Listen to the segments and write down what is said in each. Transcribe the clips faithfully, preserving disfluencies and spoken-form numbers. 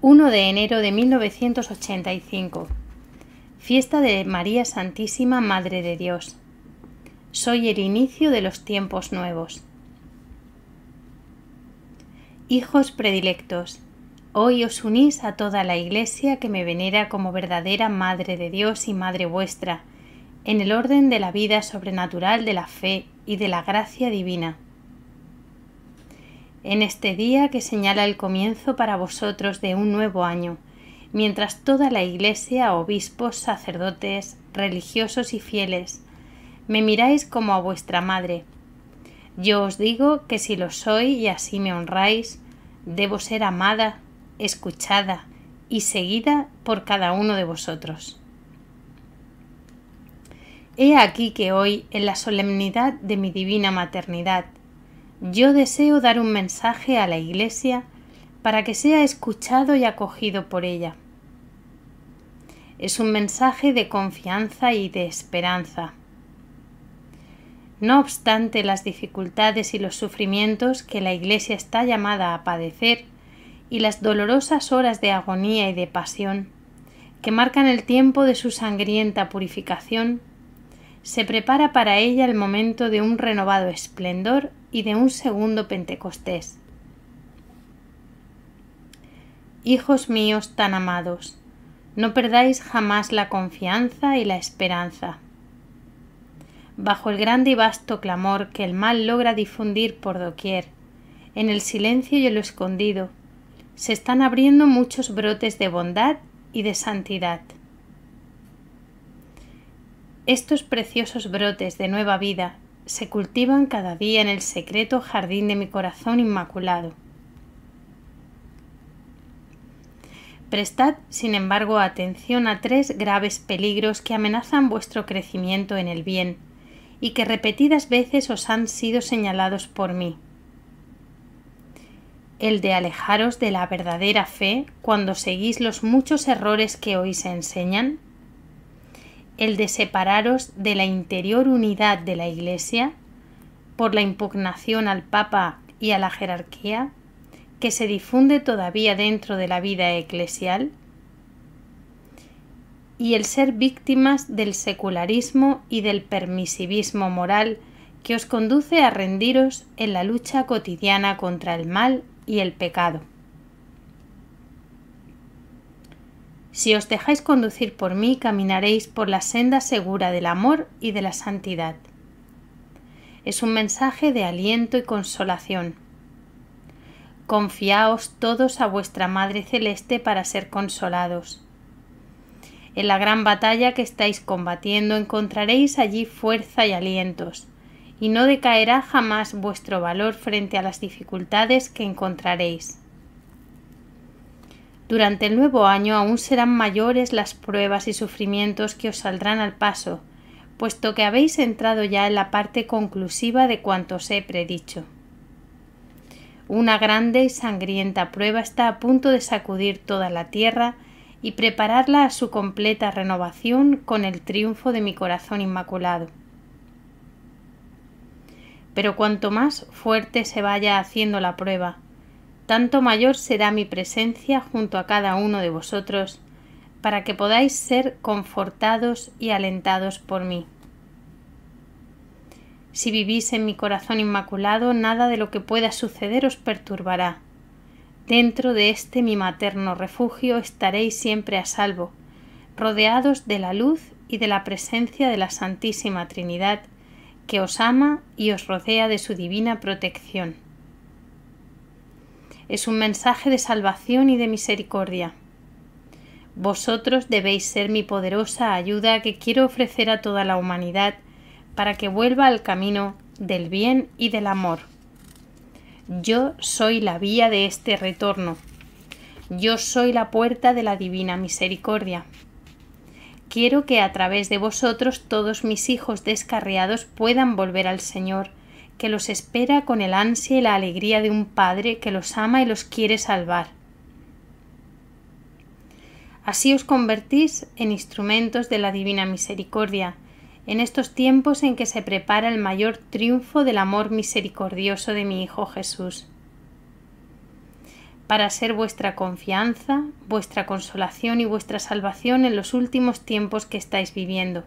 uno de enero de mil novecientos ochenta y cinco. Fiesta de María Santísima, Madre de Dios. Soy el inicio de los tiempos nuevos. Hijos predilectos, hoy os unís a toda la Iglesia que me venera como verdadera Madre de Dios y Madre vuestra, en el orden de la vida sobrenatural de la fe y de la gracia divina. En este día que señala el comienzo para vosotros de un nuevo año, mientras toda la Iglesia, obispos, sacerdotes, religiosos y fieles, me miráis como a vuestra madre. Yo os digo que si lo soy y así me honráis, debo ser amada, escuchada y seguida por cada uno de vosotros. He aquí que hoy, en la solemnidad de mi divina maternidad, yo deseo dar un mensaje a la Iglesia para que sea escuchado y acogido por ella. Es un mensaje de confianza y de esperanza. No obstante las dificultades y los sufrimientos que la Iglesia está llamada a padecer y las dolorosas horas de agonía y de pasión que marcan el tiempo de su sangrienta purificación, se prepara para ella el momento de un renovado esplendor y de un segundo Pentecostés. Hijos míos tan amados, no perdáis jamás la confianza y la esperanza. Bajo el grande y vasto clamor que el mal logra difundir por doquier, en el silencio y en lo escondido, se están abriendo muchos brotes de bondad y de santidad. Estos preciosos brotes de nueva vida se cultivan cada día en el secreto jardín de mi corazón inmaculado. Prestad, sin embargo, atención a tres graves peligros que amenazan vuestro crecimiento en el bien y que repetidas veces os han sido señalados por mí. El de alejaros de la verdadera fe cuando seguís los muchos errores que hoy se enseñan. El de separaros de la interior unidad de la Iglesia por la impugnación al Papa y a la jerarquía que se difunde todavía dentro de la vida eclesial, y el ser víctimas del secularismo y del permisivismo moral que os conduce a rendiros en la lucha cotidiana contra el mal y el pecado. Si os dejáis conducir por mí, caminaréis por la senda segura del amor y de la santidad. Es un mensaje de aliento y consolación. Confiaos todos a vuestra Madre Celeste para ser consolados. En la gran batalla que estáis combatiendo encontraréis allí fuerza y alientos, y no decaerá jamás vuestro valor frente a las dificultades que encontraréis. Durante el nuevo año aún serán mayores las pruebas y sufrimientos que os saldrán al paso, puesto que habéis entrado ya en la parte conclusiva de cuanto os he predicho. Una grande y sangrienta prueba está a punto de sacudir toda la tierra y prepararla a su completa renovación con el triunfo de mi corazón inmaculado. Pero cuanto más fuerte se vaya haciendo la prueba, tanto mayor será mi presencia junto a cada uno de vosotros, para que podáis ser confortados y alentados por mí. Si vivís en mi corazón inmaculado, nada de lo que pueda suceder os perturbará. Dentro de este mi materno refugio estaréis siempre a salvo, rodeados de la luz y de la presencia de la Santísima Trinidad, que os ama y os rodea de su divina protección. Es un mensaje de salvación y de misericordia. Vosotros debéis ser mi poderosa ayuda que quiero ofrecer a toda la humanidad para que vuelva al camino del bien y del amor. Yo soy la vía de este retorno. Yo soy la puerta de la divina misericordia. Quiero que a través de vosotros todos mis hijos descarriados puedan volver al Señor, que los espera con el ansia y la alegría de un padre que los ama y los quiere salvar. Así os convertís en instrumentos de la divina misericordia, en estos tiempos en que se prepara el mayor triunfo del amor misericordioso de mi Hijo Jesús. para ser vuestra confianza, vuestra consolación y vuestra salvación en los últimos tiempos que estáis viviendo.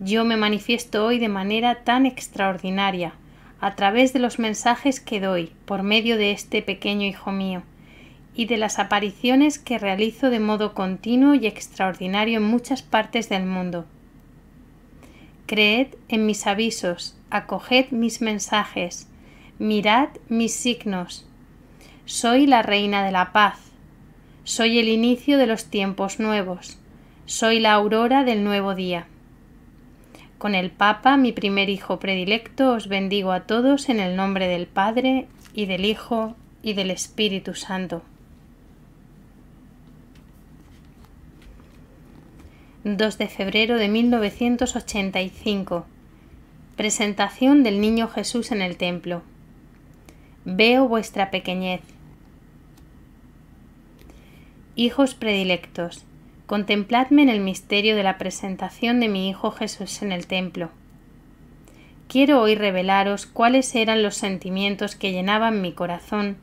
Yo me manifiesto hoy de manera tan extraordinaria, a través de los mensajes que doy por medio de este pequeño hijo mío, y de las apariciones que realizo de modo continuo y extraordinario en muchas partes del mundo. Creed en mis avisos, acoged mis mensajes, mirad mis signos. Soy la reina de la paz, soy el inicio de los tiempos nuevos, soy la aurora del nuevo día. Con el Papa, mi primer hijo predilecto, os bendigo a todos en el nombre del Padre, y del Hijo, y del Espíritu Santo. dos de febrero de mil novecientos ochenta y cinco. Presentación del Niño Jesús en el Templo. Veo vuestra pequeñez. Hijos predilectos, contempladme en el misterio de la presentación de mi Hijo Jesús en el templo. Quiero hoy revelaros cuáles eran los sentimientos que llenaban mi corazón,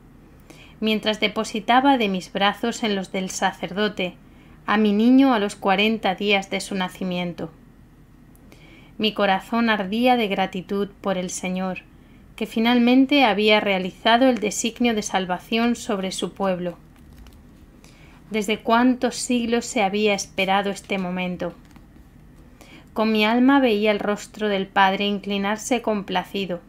mientras depositaba de mis brazos en los del sacerdote, a mi niño a los cuarenta días de su nacimiento. Mi corazón ardía de gratitud por el Señor, que finalmente había realizado el designio de salvación sobre su pueblo. Desde cuántos siglos se había esperado este momento. Con mi alma veía el rostro del Padre inclinarse complacido,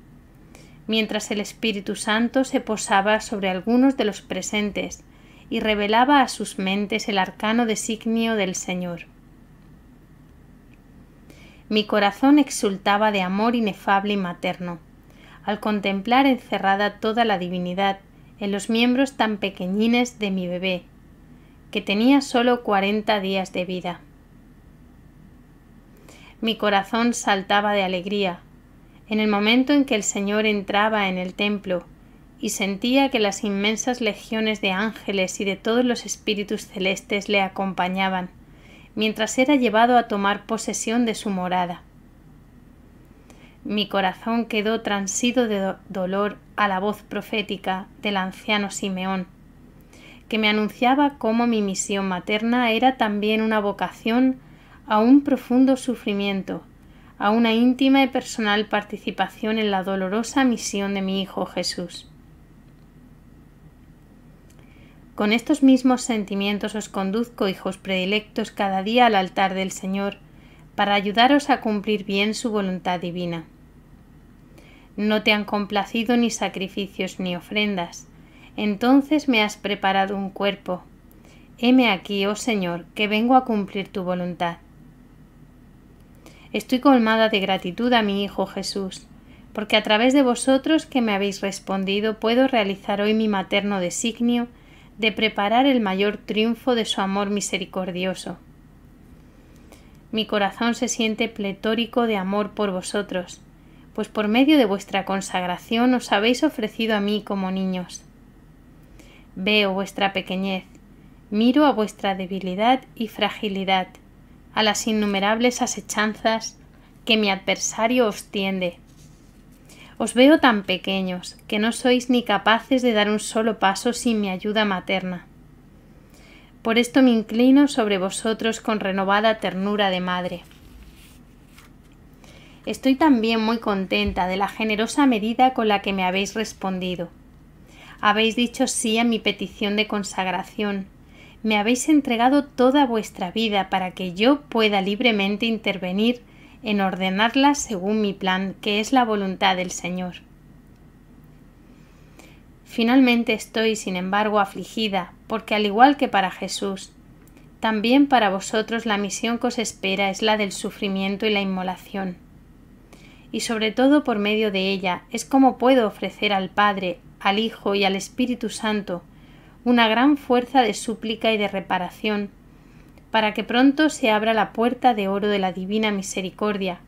mientras el Espíritu Santo se posaba sobre algunos de los presentes y revelaba a sus mentes el arcano designio del Señor. Mi corazón exultaba de amor inefable y materno, al contemplar encerrada toda la divinidad en los miembros tan pequeñines de mi bebé, que tenía solo cuarenta días de vida. Mi corazón saltaba de alegría en el momento en que el Señor entraba en el templo y sentía que las inmensas legiones de ángeles y de todos los espíritus celestes le acompañaban, mientras era llevado a tomar posesión de su morada. Mi corazón quedó transido de dolor a la voz profética del anciano Simeón, que me anunciaba cómo mi misión materna era también una vocación a un profundo sufrimiento, a una íntima y personal participación en la dolorosa misión de mi Hijo Jesús. Con estos mismos sentimientos os conduzco, hijos predilectos, cada día al altar del Señor, para ayudaros a cumplir bien su voluntad divina. No te han complacido ni sacrificios ni ofrendas, entonces me has preparado un cuerpo. Heme aquí, oh Señor, que vengo a cumplir tu voluntad. Estoy colmada de gratitud a mi Hijo Jesús, porque a través de vosotros que me habéis respondido puedo realizar hoy mi materno designio de preparar el mayor triunfo de su amor misericordioso. Mi corazón se siente pletórico de amor por vosotros, pues por medio de vuestra consagración os habéis ofrecido a mí como niños. Veo vuestra pequeñez, miro a vuestra debilidad y fragilidad, a las innumerables asechanzas que mi adversario os tiende. Os veo tan pequeños que no sois ni capaces de dar un solo paso sin mi ayuda materna. Por esto me inclino sobre vosotros con renovada ternura de madre. Estoy también muy contenta de la generosa medida con la que me habéis respondido. Habéis dicho sí a mi petición de consagración, me habéis entregado toda vuestra vida para que yo pueda libremente intervenir en ordenarla según mi plan, que es la voluntad del Señor. Finalmente estoy, sin embargo, afligida, porque al igual que para Jesús, también para vosotros la misión que os espera es la del sufrimiento y la inmolación. Y sobre todo por medio de ella es como puedo ofrecer al Padre, al Hijo y al Espíritu Santo una gran fuerza de súplica y de reparación, para que pronto se abra la puerta de oro de la divina misericordia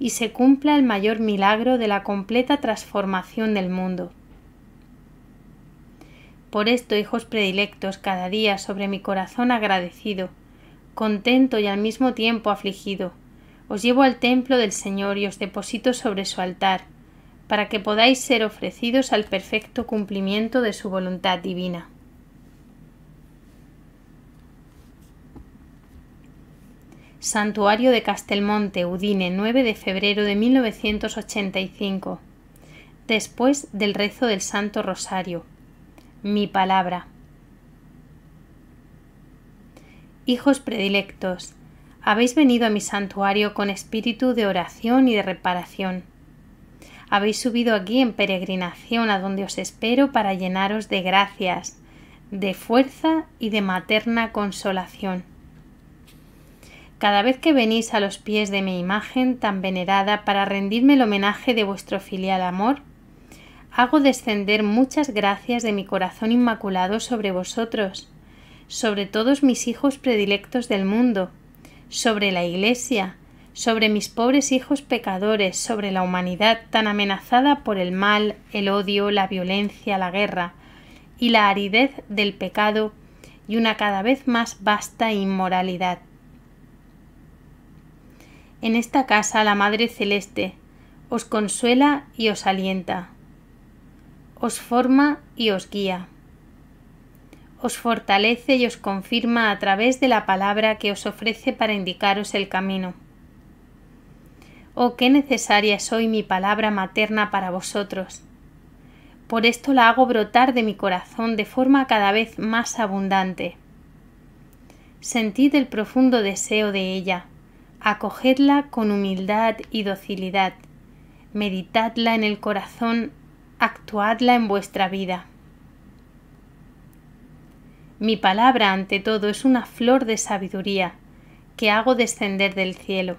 y se cumpla el mayor milagro de la completa transformación del mundo. Por esto, hijos predilectos, cada día sobre mi corazón agradecido, contento y al mismo tiempo afligido, os llevo al templo del Señor y os deposito sobre su altar, para que podáis ser ofrecidos al perfecto cumplimiento de su voluntad divina. Santuario de Castelmonte, Udine, nueve de febrero de mil novecientos ochenta y cinco. Después del rezo del Santo Rosario. Mi palabra. Hijos predilectos, habéis venido a mi santuario con espíritu de oración y de reparación. Habéis subido aquí en peregrinación a donde os espero para llenaros de gracias, de fuerza y de materna consolación. Cada vez que venís a los pies de mi imagen tan venerada para rendirme el homenaje de vuestro filial amor, hago descender muchas gracias de mi corazón inmaculado sobre vosotros, sobre todos mis hijos predilectos del mundo, sobre la Iglesia, sobre mis pobres hijos pecadores, sobre la humanidad tan amenazada por el mal, el odio, la violencia, la guerra y la aridez del pecado y una cada vez más vasta inmoralidad. En esta casa la Madre Celeste os consuela y os alienta, os forma y os guía, os fortalece y os confirma a través de la palabra que os ofrece para indicaros el camino. Oh, qué necesaria es hoy mi palabra materna para vosotros. Por esto la hago brotar de mi corazón de forma cada vez más abundante. Sentid el profundo deseo de ella. Acogedla con humildad y docilidad, meditadla en el corazón, actuadla en vuestra vida. Mi palabra, ante todo, es una flor de sabiduría que hago descender del cielo.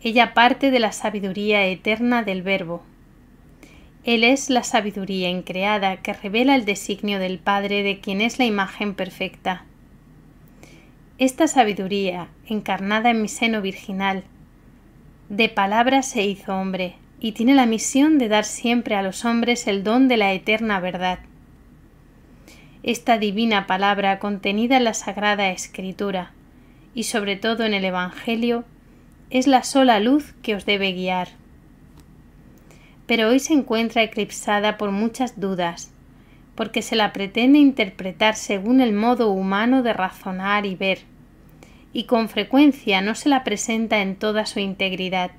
Ella parte de la sabiduría eterna del Verbo. Él es la sabiduría increada que revela el designio del Padre, de quien es la imagen perfecta. Esta sabiduría, encarnada en mi seno virginal, de palabra se hizo hombre y tiene la misión de dar siempre a los hombres el don de la eterna verdad. Esta divina palabra contenida en la Sagrada Escritura y sobre todo en el Evangelio es la sola luz que os debe guiar. Pero hoy se encuentra eclipsada por muchas dudas, porque se la pretende interpretar según el modo humano de razonar y ver, y con frecuencia no se la presenta en toda su integridad.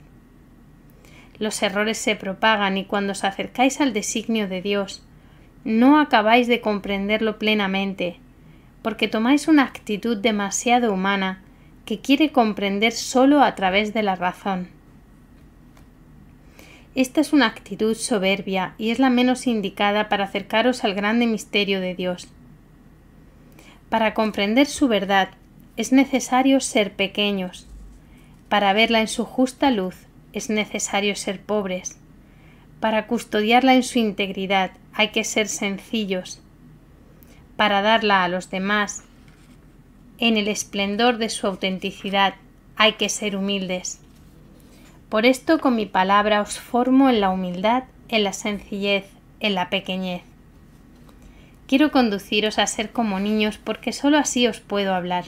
Los errores se propagan y cuando os acercáis al designio de Dios, no acabáis de comprenderlo plenamente, porque tomáis una actitud demasiado humana que quiere comprender solo a través de la razón. Esta es una actitud soberbia y es la menos indicada para acercaros al grande misterio de Dios. Para comprender su verdad es necesario ser pequeños. Para verla en su justa luz es necesario ser pobres. Para custodiarla en su integridad hay que ser sencillos. Para darla a los demás en el esplendor de su autenticidad hay que ser humildes. Por esto con mi palabra os formo en la humildad, en la sencillez, en la pequeñez. Quiero conduciros a ser como niños porque sólo así os puedo hablar.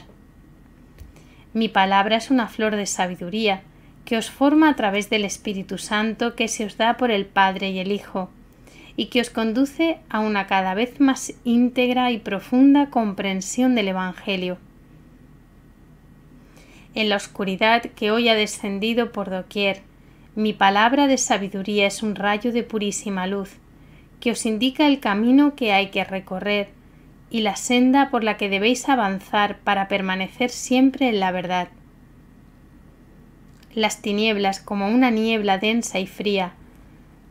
Mi palabra es una flor de sabiduría que os forma a través del Espíritu Santo que se os da por el Padre y el Hijo y que os conduce a una cada vez más íntegra y profunda comprensión del Evangelio. En la oscuridad que hoy ha descendido por doquier, mi palabra de sabiduría es un rayo de purísima luz, que os indica el camino que hay que recorrer y la senda por la que debéis avanzar para permanecer siempre en la verdad. Las tinieblas, como una niebla densa y fría,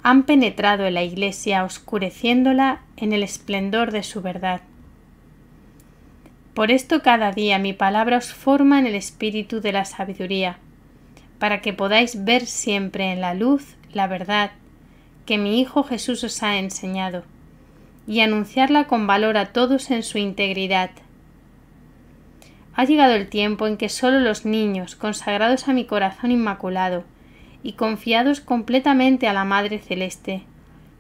han penetrado en la Iglesia, oscureciéndola en el esplendor de su verdad. Por esto cada día mi palabra os forma en el espíritu de la sabiduría, para que podáis ver siempre en la luz la verdad que mi Hijo Jesús os ha enseñado, y anunciarla con valor a todos en su integridad. Ha llegado el tiempo en que solo los niños, consagrados a mi corazón inmaculado y confiados completamente a la Madre Celeste,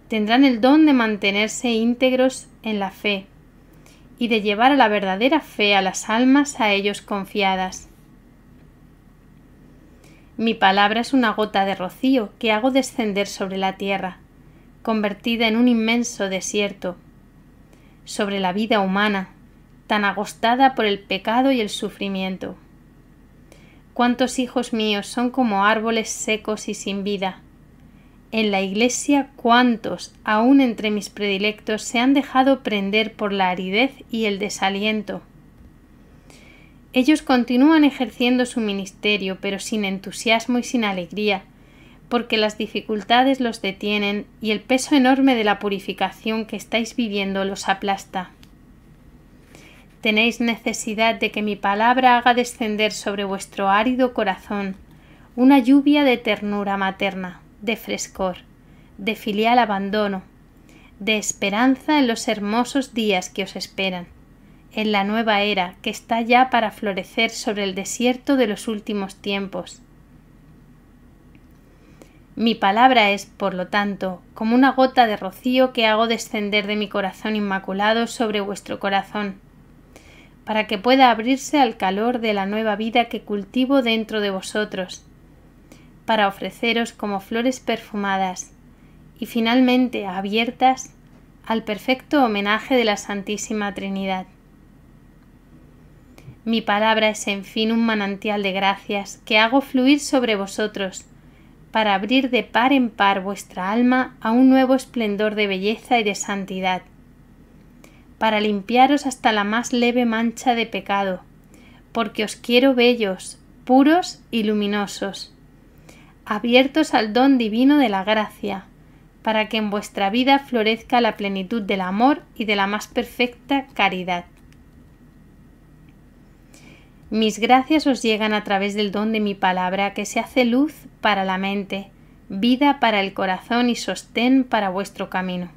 tendrán el don de mantenerse íntegros en la fe, y de llevar a la verdadera fe a las almas a ellos confiadas. Mi palabra es una gota de rocío que hago descender sobre la tierra, convertida en un inmenso desierto, sobre la vida humana, tan agostada por el pecado y el sufrimiento. cuántos hijos míos son como árboles secos y sin vida. En la iglesia, cuántos, aún entre mis predilectos, se han dejado prender por la aridez y el desaliento. Ellos continúan ejerciendo su ministerio, pero sin entusiasmo y sin alegría, porque las dificultades los detienen y el peso enorme de la purificación que estáis viviendo los aplasta. Tenéis necesidad de que mi palabra haga descender sobre vuestro árido corazón una lluvia de ternura materna, de frescor, de filial abandono, de esperanza en los hermosos días que os esperan, en la nueva era que está ya para florecer sobre el desierto de los últimos tiempos. Mi palabra es, por lo tanto, como una gota de rocío que hago descender de mi corazón inmaculado sobre vuestro corazón, para que pueda abrirse al calor de la nueva vida que cultivo dentro de vosotros, para ofreceros como flores perfumadas y finalmente abiertas al perfecto homenaje de la Santísima Trinidad. Mi palabra es, en fin, un manantial de gracias que hago fluir sobre vosotros, para abrir de par en par vuestra alma a un nuevo esplendor de belleza y de santidad, para limpiaros hasta la más leve mancha de pecado, porque os quiero bellos, puros y luminosos, abiertos al don divino de la gracia, para que en vuestra vida florezca la plenitud del amor y de la más perfecta caridad. Mis gracias os llegan a través del don de mi palabra, que se hace luz para la mente, vida para el corazón y sostén para vuestro camino.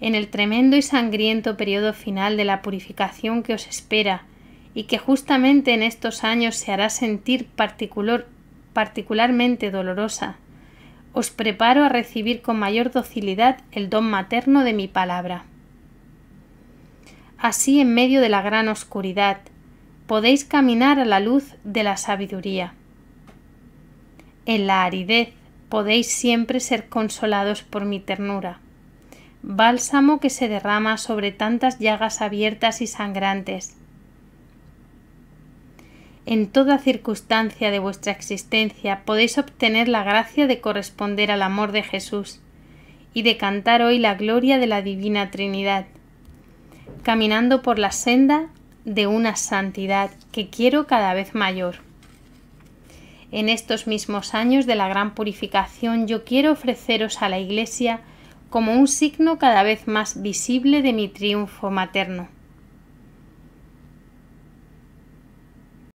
En el tremendo y sangriento periodo final de la purificación que os espera y que justamente en estos años se hará sentir particular, particularmente dolorosa, os preparo a recibir con mayor docilidad el don materno de mi palabra. Así, en medio de la gran oscuridad, podéis caminar a la luz de la sabiduría. En la aridez podéis siempre ser consolados por mi ternura, bálsamo que se derrama sobre tantas llagas abiertas y sangrantes. En toda circunstancia de vuestra existencia podéis obtener la gracia de corresponder al amor de Jesús y de cantar hoy la gloria de la Divina Trinidad, caminando por la senda de una santidad que quiero cada vez mayor. En estos mismos años de la gran purificación yo quiero ofreceros a la Iglesia como un signo cada vez más visible de mi triunfo materno.